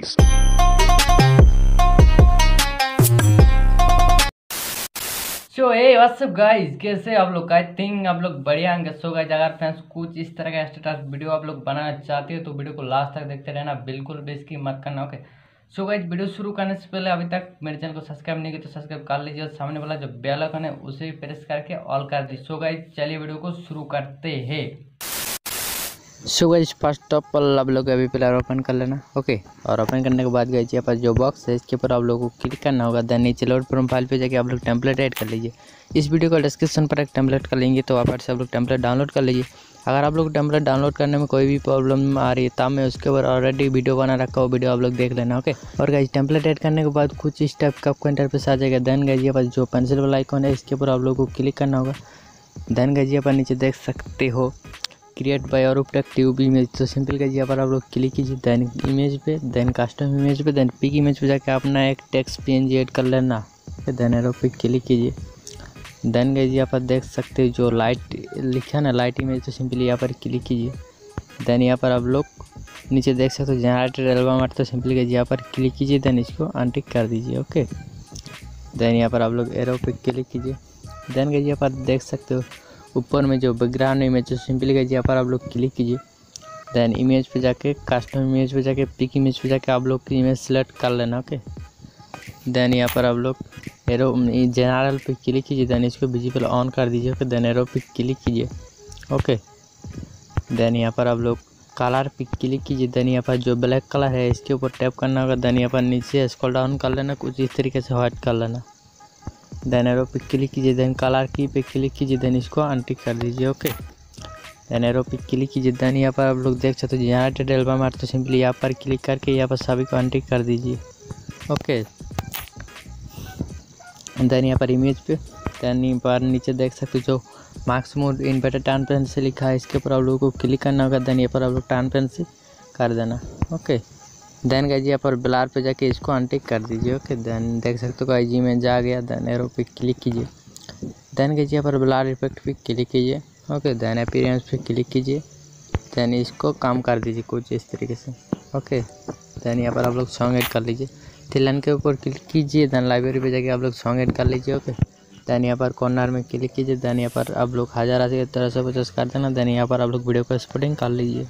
So, hey, what's up guys? कैसे आप लोग? आई थिंक आप लोग बढ़िया होंगे। सो गाइस, अगर फ्रेंड्स कुछ इस तरह का स्टेटस वीडियो आप लोग बनाना चाहते हो तो वीडियो को लास्ट तक देखते रहना, बिल्कुल भी इसकी मत करना। ओके सो गाइस, वीडियो शुरू करने से पहले अभी तक मेरे चैनल को सब्सक्राइब नहीं किया तो सब्सक्राइब कर लीजिए और सामने वाला जो बेल आइकन है उसे प्रेस करके ऑल कर दीजिए। सो गाइस, चलिए वीडियो को शुरू करते हैं। So guys, first of all आप लोग अभी प्लेयर ओपन कर लेना। ओके और ओपन करने के बाद गाइस, यहाँ पर जो बॉक्स है इसके ऊपर आप लोगों को क्लिक करना होगा। देन नीचे लोड प्रोफाइल पे जाके आप लोग टेम्पलेट ऐड कर लीजिए। इस वीडियो का डिस्क्रिप्शन पर एक टेम्पलेट का लिंक है तो आप से आप लोग टेम्पलेट डाउनलोड कर लीजिए। अगर आप लोग टेम्पलेट डाउनलोड करने में कोई भी प्रॉब्लम आ रही है तो मैं उसके ऊपर ऑलरेडी वीडियो बना रखा हूँ, वीडियो आप लोग देख लेना। ओके और गाइस, टेम्पलेट ऐड करने के बाद कुछ इस टाइप का आपको इंटरफेस आ जाएगा। देन गाइस, यहाँ पर जो पेंसिल वाला आइकॉन है इसके ऊपर आप लोग को क्लिक करना होगा। देन गाइस, यहाँ पर नीचे देख सकते हो create by Arup tech tube image, तो सिंपल का यहाँ पर आप लोग क्लिक कीजिए। देन इमेज पे, देन कस्टम इमेज पे, देन पिक इमेज पे जाके अपना एक टेक्स्ट पीएनजी ऐड कर लेना। देन एरो पे क्लिक कीजिए। देन गाइस, यहाँ पर देख सकते हो जो लाइट लिखा ना, लाइट इमेज, तो सिंपली यहाँ पर क्लिक कीजिए। देन यहाँ पर आप लोग नीचे देख सकते हो जनरेटेड एल्बम आर्ट, तो सिंपली गाइस यहाँ पर क्लिक कीजिए। देन इसको अनटिक कर दीजिए। ओके देन यहाँ पर आप लोग एरो पे क्लिक कीजिए। देन गाइस, यहाँ पर देख सकते हो ऊपर में जो बैकग्राउंड इमेज है सिंपली गाइस यहाँ पर आप लोग क्लिक कीजिए। देन इमेज पे जाके कस्टम इमेज पे जाके पिक इमेज पे जाके आप लोग की इमेज सेलेक्ट कर लेना। ओके देन यहाँ पर आप लोग एरो जनरल पे क्लिक कीजिए। देन इसको विजिबल ऑन कर दीजिए। ओके देन एरो पे क्लिक कीजिए। ओके देन यहाँ पर आप लोग कलर पे क्लिक कीजिए। देन यहाँ पर जो ब्लैक कलर है इसके ऊपर टैप करना होगा। देन यहाँ पर नीचे स्क्रॉल डाउन कर लेना, कुछ इस तरीके से व्हाइट कर लेना। देन एरो पे क्लिक कीजिए। देन कलर की पे क्लिक कीजिए। देन इसको अनटिक कर दीजिए। ओके देन एरो पे क्लिक कीजिए। देन यहाँ पर आप लोग देख सकते हो जनरेटेड एल्बम आर्ट, तो सिंपली यहाँ पर क्लिक करके यहाँ पर सभी को अनटिक कर दीजिए। ओके देन यहाँ पर इमेज पे, देन यहाँ पर नीचे देख सकते हो जो मार्क्स मोड इन्वर्टेड ट्रांसपेरेंट से लिखा है इसके ऊपर आप लोगों को क्लिक करना होगा। देन यहाँ पर आप लोग ट्रांसपेरेंसी कर देना। ओके देन गाइस, यहाँ पर ब्लर पे जाके इसको अनटिक कर दीजिए। ओके देन देख सकते हो गाइस में जा गया। देन एरो पे क्लिक कीजिए। देन गाइस, यहाँ पर ब्लर इफेक्ट पे क्लिक कीजिए। ओके देन अपीयरेंस पे क्लिक कीजिए। देन इसको कम कर दीजिए कुछ इस तरीके से। ओके देन यहाँ पर आप लोग सॉन्ग ऐड कर लीजिए। थिलन के ऊपर क्लिक कीजिए। देन लाइब्रेरी पर जाके आप लोग सॉन्ग ऐड कर लीजिए। ओके देन यहाँ पर कॉर्नर में क्लिक कीजिए। देन यहाँ पर आप लोग 1000 से 1350 कर देना। देन यहाँ पर आप लोग वीडियो को एक्सपोर्टिंग कर लीजिए।